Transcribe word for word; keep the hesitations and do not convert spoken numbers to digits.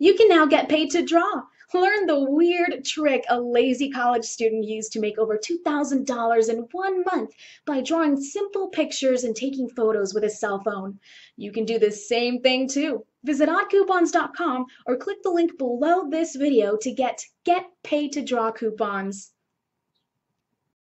You can now get paid to draw. Learn the weird trick a lazy college student used to make over two thousand dollars in one month by drawing simple pictures and taking photos with his cell phone. You can do the same thing too. Visit odd coupons dot com or click the link below this video to get Get Paid to Draw coupons.